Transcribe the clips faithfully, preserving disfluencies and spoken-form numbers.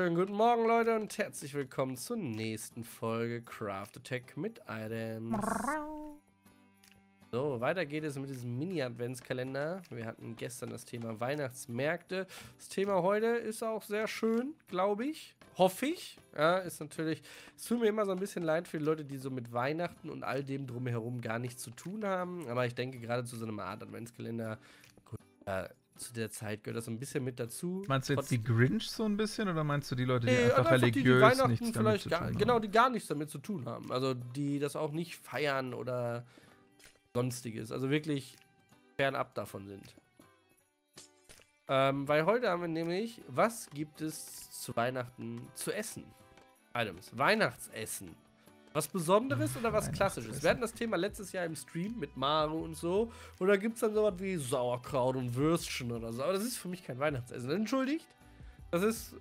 Schönen guten Morgen, Leute, und herzlich willkommen zur nächsten Folge Craft Attack mit Items. So, weiter geht es mit diesem Mini-Adventskalender. Wir hatten gestern das Thema Weihnachtsmärkte. Das Thema heute ist auch sehr schön, glaube ich. Hoffe ich. Ja, ist natürlich. Es tut mir immer so ein bisschen leid für die Leute, die so mit Weihnachten und all dem drumherum gar nichts zu tun haben. Aber ich denke, gerade zu so einer Art Adventskalender. Gut, ja, zu der Zeit gehört das so ein bisschen mit dazu. Meinst du jetzt Trotzdem. die Grinch so ein bisschen oder meinst du die Leute, die nee, einfach religiös die, die nichts damit zu tun gar, haben? Genau, die gar nichts damit zu tun haben. Also die das auch nicht feiern oder sonstiges. Also wirklich fernab davon sind. Ähm, weil heute haben wir nämlich, was gibt es zu Weihnachten zu essen? Items. Weihnachtsessen. Was Besonderes oder was Klassisches? Wir hatten das Thema letztes Jahr im Stream mit Maru und so. Und da gibt es dann sowas wie Sauerkraut und Würstchen oder so. Aber das ist für mich kein Weihnachtsessen. Entschuldigt. Das ist,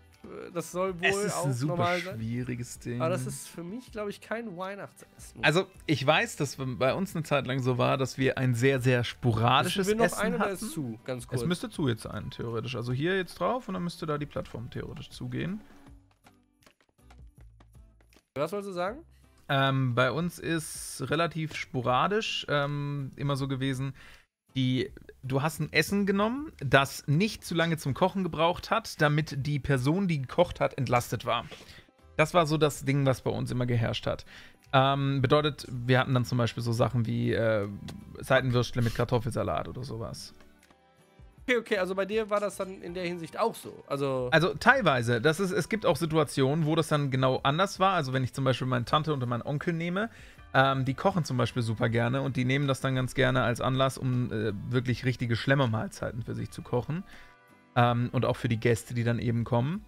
das soll wohl auch normal sein. Es ist ein super schwieriges Ding. Aber das ist für mich, glaube ich, kein Weihnachtsessen. Also, ich weiß, dass bei uns eine Zeit lang so war, dass wir ein sehr, sehr sporadisches Essen hatten. Ich bin noch eine, da ist zu, ganz kurz. Es müsste zu jetzt sein, theoretisch. Also hier jetzt drauf und dann müsste da die Plattform theoretisch zugehen. Was wolltest du sagen? Ähm, bei uns ist relativ sporadisch ähm, immer so gewesen, die, du hast ein Essen genommen, das nicht zu lange zum Kochen gebraucht hat, damit die Person, die gekocht hat, entlastet war. Das war so das Ding, was bei uns immer geherrscht hat. Ähm, bedeutet, wir hatten dann zum Beispiel so Sachen wie äh, Seitenwürstle mit Kartoffelsalat oder sowas. Okay, okay, also bei dir war das dann in der Hinsicht auch so. Also, also teilweise. Das ist, es gibt auch Situationen, wo das dann genau anders war. Also wenn ich zum Beispiel meine Tante und meinen Onkel nehme, ähm, die kochen zum Beispiel super gerne und die nehmen das dann ganz gerne als Anlass, um äh, wirklich richtige Schlemmermahlzeiten für sich zu kochen. Ähm, und auch für die Gäste, die dann eben kommen.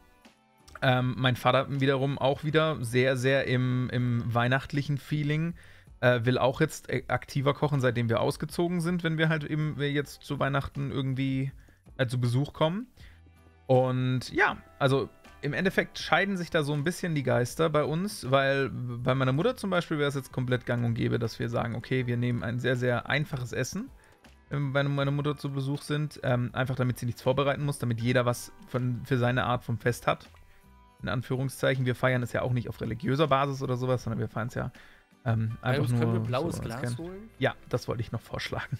Ähm, mein Vater wiederum auch wieder sehr, sehr im, im weihnachtlichen Feeling. Äh, will auch jetzt aktiver kochen, seitdem wir ausgezogen sind, wenn wir halt eben wir jetzt zu Weihnachten irgendwie äh, zu Besuch kommen. Und ja, also im Endeffekt scheiden sich da so ein bisschen die Geister bei uns, weil bei meiner Mutter zum Beispiel wäre es jetzt komplett gang und gäbe, dass wir sagen, okay, wir nehmen ein sehr, sehr einfaches Essen, wenn wir bei meiner Mutter zu Besuch sind, ähm, einfach damit sie nichts vorbereiten muss, damit jeder was von, für seine Art vom Fest hat, in Anführungszeichen. Wir feiern es ja auch nicht auf religiöser Basis oder sowas, sondern wir feiern es ja Ähm, einfach nur können wir blaues so Glas holen? Ja, das wollte ich noch vorschlagen.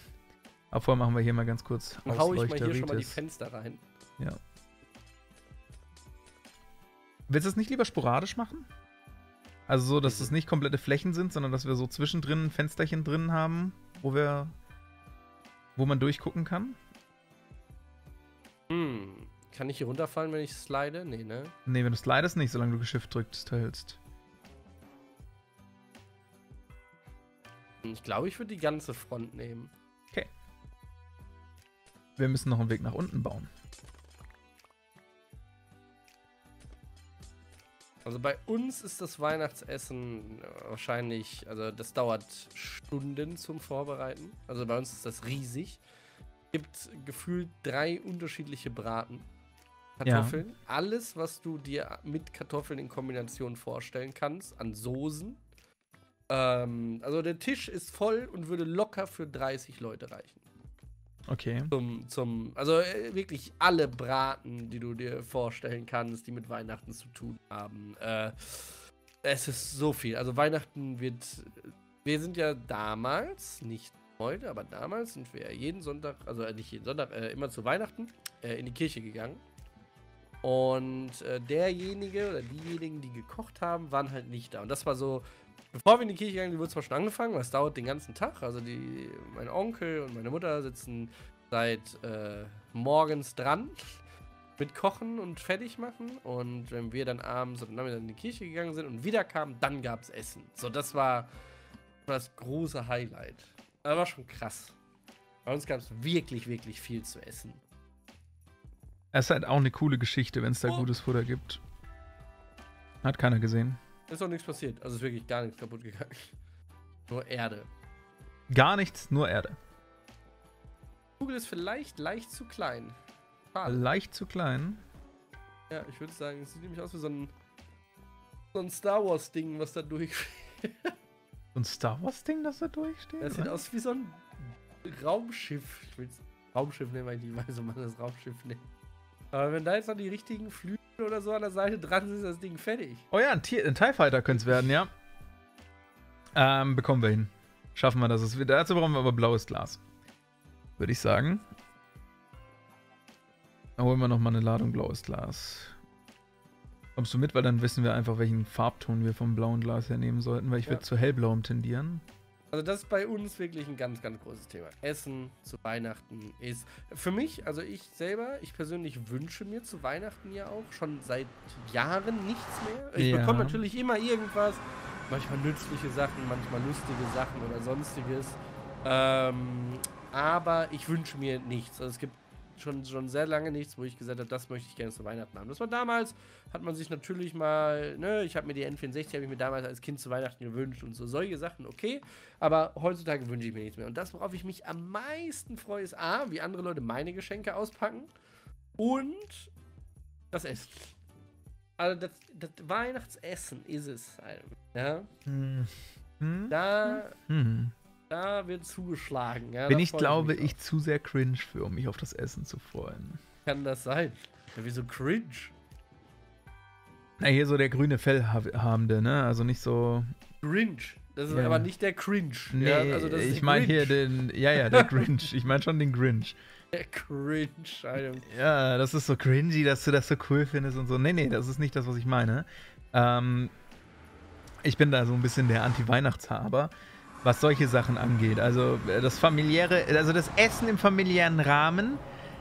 Aber vorher machen wir hier mal ganz kurz Ausleuchter. Dann hau ich mal hier schon mal die Fenster rein. Ja. Willst du es nicht lieber sporadisch machen? Also so, dass es nicht komplette Flächen sind, sondern dass wir so zwischendrin ein Fensterchen drin haben, wo wir, wo man durchgucken kann? Hm. Kann ich hier runterfallen, wenn ich slide? Nee, ne? Nee, wenn du slidest nicht, solange du Shift drückst, hältst. Ich glaube, ich würde die ganze Front nehmen. Okay. Wir müssen noch einen Weg nach unten bauen. Also bei uns ist das Weihnachtsessen wahrscheinlich, also das dauert Stunden zum Vorbereiten. Also bei uns ist das riesig. Es gibt gefühlt drei unterschiedliche Braten. Kartoffeln. Ja. Alles, was du dir mit Kartoffeln in Kombination vorstellen kannst, an Soßen. Also der Tisch ist voll und würde locker für dreißig Leute reichen. Okay. Zum, zum, also wirklich alle Braten, die du dir vorstellen kannst, die mit Weihnachten zu tun haben. Äh, es ist so viel. Also Weihnachten wird, wir sind ja damals, nicht heute, aber damals sind wir jeden Sonntag, also nicht jeden Sonntag, äh, immer zu Weihnachten äh, in die Kirche gegangen. Und äh, derjenige oder diejenigen, die gekocht haben, waren halt nicht da. Und das war so, bevor wir in die Kirche gegangen sind, wurde zwar schon angefangen, weil es dauert den ganzen Tag. Also die, mein Onkel und meine Mutter sitzen seit äh, morgens dran mit Kochen und fertig machen. Und wenn wir dann abends und dann in die Kirche gegangen sind und wieder kamen, dann gab es Essen. So, das war das große Highlight. Das war schon krass. Bei uns gab es wirklich, wirklich viel zu essen. Es ist halt auch eine coole Geschichte, wenn es da oh. gutes Futter gibt. Hat keiner gesehen. Ist auch nichts passiert. Also ist wirklich gar nichts kaputt gegangen. Nur Erde. Gar nichts, nur Erde. Kugel ist vielleicht leicht zu klein. Schade. Leicht zu klein? Ja, ich würde sagen, es sieht nämlich aus wie so ein, so ein Star Wars Ding, was da durchsteht. So ein Star Wars Ding, das da durchsteht? Das sieht oder? aus wie so ein Raumschiff. Ich will Raumschiff nehmen, weil ich nicht weiß, ob man das Raumschiff nennt. Aber wenn da jetzt noch die richtigen Flügel oder so an der Seite dran ist das Ding fertig. Oh ja, ein T I E-Fighter könnte es werden, ja. Ähm, bekommen wir hin. Schaffen wir das. Dazu brauchen wir aber blaues Glas. Würde ich sagen. Dann holen wir nochmal eine Ladung blaues Glas. Kommst du mit? Weil dann wissen wir einfach, welchen Farbton wir vom blauen Glas hernehmen sollten, weil ich ja. würde zu hellblauem tendieren. Also das ist bei uns wirklich ein ganz, ganz großes Thema. Essen zu Weihnachten ist für mich, also ich selber, ich persönlich wünsche mir zu Weihnachten ja auch schon seit Jahren nichts mehr. Ich ja. bekomme natürlich immer irgendwas, manchmal nützliche Sachen, manchmal lustige Sachen oder sonstiges. Ähm, aber ich wünsche mir nichts. Also es gibt schon, schon sehr lange nichts, wo ich gesagt habe, das möchte ich gerne zu Weihnachten haben. Das war damals, hat man sich natürlich mal, ne, ich habe mir die N vierundsechzig, habe ich mir damals als Kind zu Weihnachten gewünscht und so, solche Sachen, okay, aber heutzutage wünsche ich mir nichts mehr. Und das, worauf ich mich am meisten freue, ist A, wie andere Leute meine Geschenke auspacken und das Essen. Also das, das Weihnachtsessen ist es, ja. Hm. Da... Hm. Da wird zugeschlagen. Ja, Bin ich, glaube ich, ich, zu sehr cringe für, um mich auf das Essen zu freuen. Kann das sein? Ja, wieso cringe? Na, hier so der grüne Fellhabende, ne? Also nicht so... Cringe. Das ist ja. aber nicht der Cringe. Nee, ja, also das ist ich meine hier den... Ja, ja, der Cringe. Ich meine schon den Cringe. Der Cringe. Alter. Ja, das ist so cringy, dass du das so cool findest und so. Nee, nee, das ist nicht das, was ich meine. Ähm, ich bin da so ein bisschen der Anti-Weihnachtshaber, was solche Sachen angeht. Also das familiäre, also das Essen im familiären Rahmen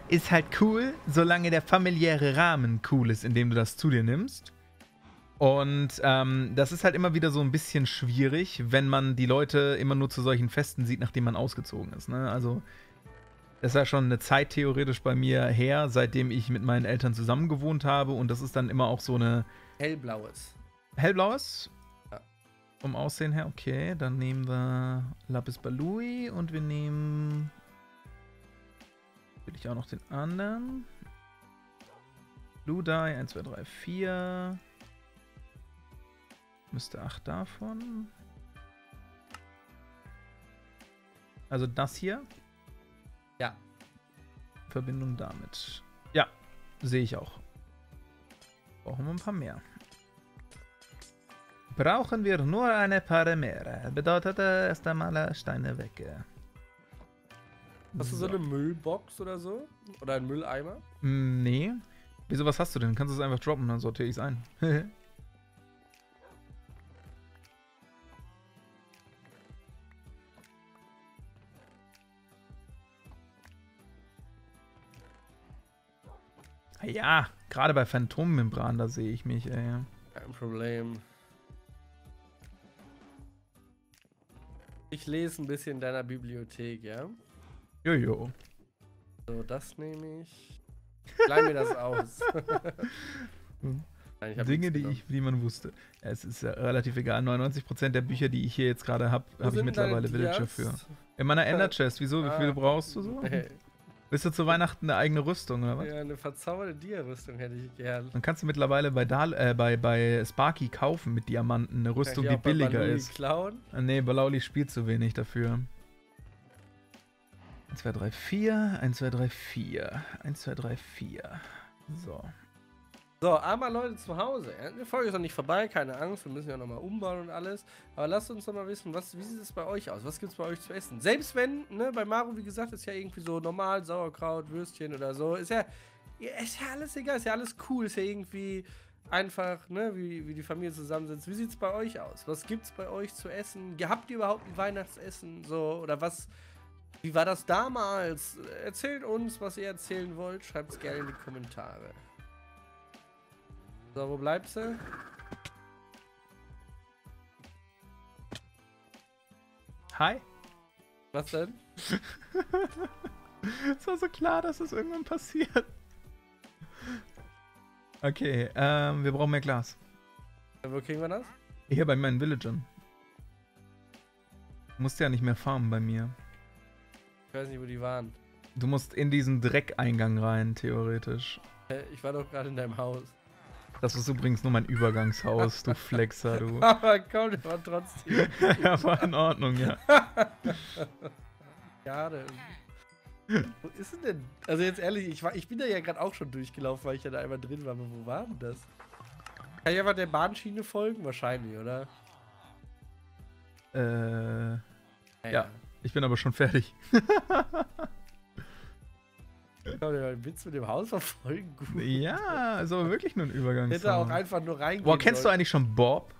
ist halt cool, solange der familiäre Rahmen cool ist, indem du das zu dir nimmst. Und ähm, das ist halt immer wieder so ein bisschen schwierig, wenn man die Leute immer nur zu solchen Festen sieht, nachdem man ausgezogen ist, ne? Also das ist ja schon eine Zeit theoretisch bei mir her, seitdem ich mit meinen Eltern zusammen gewohnt habe. Und das ist dann immer auch so eine... Hellblaues. Hellblaues? Vom Aussehen her, okay, dann nehmen wir Lapis Lazuli und wir nehmen, will ich auch noch den anderen, Blue Dye, eins, zwei, drei, vier, müsste acht davon, also das hier, ja, in Verbindung damit, ja, sehe ich auch, brauchen wir ein paar mehr. Brauchen wir nur eine paar mehr. Bedeutet erst einmal Steine weg. Hast du so eine Müllbox oder so? Oder einen Mülleimer? Nee. Wieso, was hast du denn? Kannst du es einfach droppen, dann sortiere ich es ein. Ja, gerade bei Phantommembran, da sehe ich mich, ey. Kein Problem. Ich lese ein bisschen in deiner Bibliothek, ja? Jojo. So, das nehme ich. Leih mir das aus. Nein, ich Dinge, die, ich, die man wusste. Ja, es ist ja relativ egal. neunundneunzig Prozent der Bücher, die ich hier jetzt gerade habe, habe ich mittlerweile Villager für. In meiner Enderchest. Wieso? Wie viele ah. brauchst du so? Hey. Willst du zu Weihnachten eine eigene Rüstung, oder was? Ja, eine verzauberte Dia-Rüstung hätte ich gern. Dann kannst du mittlerweile bei, Dal äh, bei, bei Sparky kaufen mit Diamanten eine Rüstung, die billiger ist. Klauen? Nee, Balauli spielt zu wenig dafür. eins, zwei, drei, vier. eins, zwei, drei, vier. eins, zwei, drei, vier. So. So, aber Leute zu Hause, die Folge ist noch nicht vorbei, keine Angst, wir müssen ja nochmal umbauen und alles. Aber lasst uns doch mal wissen, was, wie sieht es bei euch aus? Was gibt es bei euch zu essen? Selbst wenn, ne, bei Maru, wie gesagt, ist ja irgendwie so normal, Sauerkraut, Würstchen oder so. Ist ja, ist ja alles egal, ist ja alles cool, ist ja irgendwie einfach, ne, wie, wie die Familie zusammensitzt. Wie sieht es bei euch aus? Was gibt es bei euch zu essen? Habt ihr überhaupt ein Weihnachtsessen? So, oder was... Wie war das damals? Erzählt uns, was ihr erzählen wollt. Schreibt es gerne in die Kommentare. So, wo bleibst du? Hi. Was denn? Es war so klar, dass es irgendwann passiert. Okay, ähm, wir brauchen mehr Glas. Ja, wo kriegen wir das? Hier bei meinen Villagern. Du musst ja nicht mehr farmen bei mir. Ich weiß nicht, wo die waren. Du musst in diesen Dreckeingang rein, theoretisch. Ich war doch gerade in deinem Haus. Das ist übrigens nur mein Übergangshaus, du Flexer, du. Aber komm, das war trotzdem. Ja, war in Ordnung, ja. Schade. Wo ist denn denn? Also jetzt ehrlich, ich, war, ich bin da ja gerade auch schon durchgelaufen, weil ich ja da einmal drin war. Aber wo war denn das? Kann ich einfach der Bahnschiene folgen? Wahrscheinlich, oder? Äh. Ja, ja. Ich bin aber schon fertig. Ich glaube, den Witz mit dem Haus war voll gut. Ja, ist aber wirklich nur ein Übergang. Hätte auch einfach nur reingehen. Boah, kennst Leute. Du eigentlich schon Bob?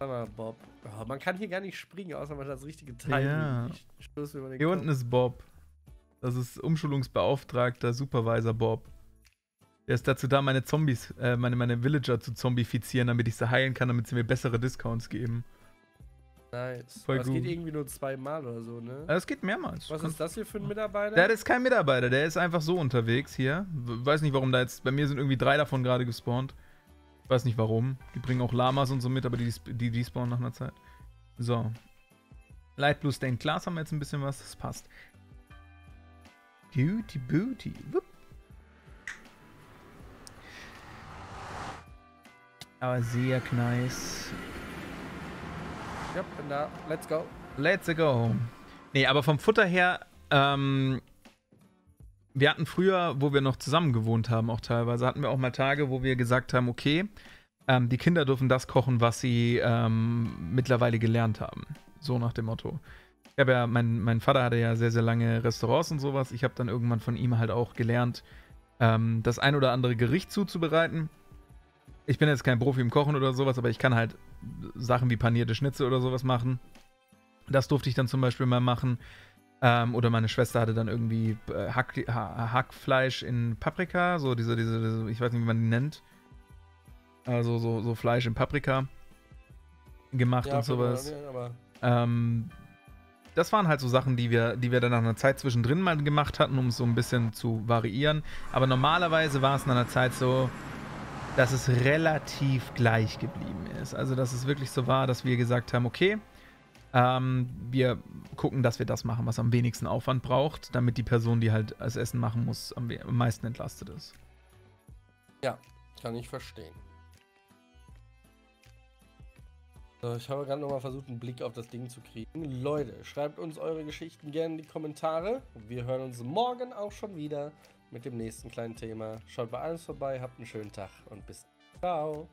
Sag mal, Bob. Oh, man kann hier gar nicht springen, außer man hat das richtige Teil. Ja. Stoß, wenn man den hier kommt. Unten ist Bob. Das ist Umschulungsbeauftragter, Supervisor Bob. Der ist dazu da, meine Zombies, äh, meine, meine Villager zu zombifizieren, damit ich sie heilen kann, damit sie mir bessere Discounts geben. Nice. Voll gut. Das geht irgendwie nur zweimal oder so, ne? Das geht mehrmals. Was ist das hier für ein Mitarbeiter? Der ist kein Mitarbeiter, der ist einfach so unterwegs hier. Weiß nicht, warum da jetzt... Bei mir sind irgendwie drei davon gerade gespawnt. Weiß nicht, warum. Die bringen auch Lamas und so mit, aber die, die, die spawnen nach einer Zeit. So. Light Blue Stained Glass haben wir jetzt ein bisschen was. Das passt. Beauty, Beauty. Wupp. Aber sehr nice. Ja, bin da. Let's go. Let's go. Nee, aber vom Futter her, ähm, wir hatten früher, wo wir noch zusammen gewohnt haben, auch teilweise, hatten wir auch mal Tage, wo wir gesagt haben, okay, ähm, die Kinder dürfen das kochen, was sie ähm, mittlerweile gelernt haben. So nach dem Motto. Ich hab ja, mein, mein Vater hatte ja sehr, sehr lange Restaurants und sowas. Ich habe dann irgendwann von ihm halt auch gelernt, ähm, das ein oder andere Gericht zuzubereiten. Ich bin jetzt kein Profi im Kochen oder sowas, aber ich kann halt Sachen wie panierte Schnitzel oder sowas machen. Das durfte ich dann zum Beispiel mal machen. Ähm, oder meine Schwester hatte dann irgendwie äh, Hack, ha Hackfleisch in Paprika. So diese, diese, diese, ich weiß nicht, wie man die nennt. Also so, so Fleisch in Paprika gemacht, ja, und sowas. Aber ähm, das waren halt so Sachen, die wir, die wir dann nach einer Zeit zwischendrin mal gemacht hatten, um es so ein bisschen zu variieren. Aber normalerweise war es nach einer Zeit so, dass es relativ gleich geblieben ist. Also, dass es wirklich so war, dass wir gesagt haben, okay, ähm, wir gucken, dass wir das machen, was am wenigsten Aufwand braucht, damit die Person, die halt das Essen machen muss, am, am meisten entlastet ist. Ja, kann ich verstehen. So, ich habe gerade nochmal versucht, einen Blick auf das Ding zu kriegen. Leute, schreibt uns eure Geschichten gerne in die Kommentare. Wir hören uns morgen auch schon wieder mit dem nächsten kleinen Thema. Schaut bei uns vorbei, habt einen schönen Tag und bis. Ciao.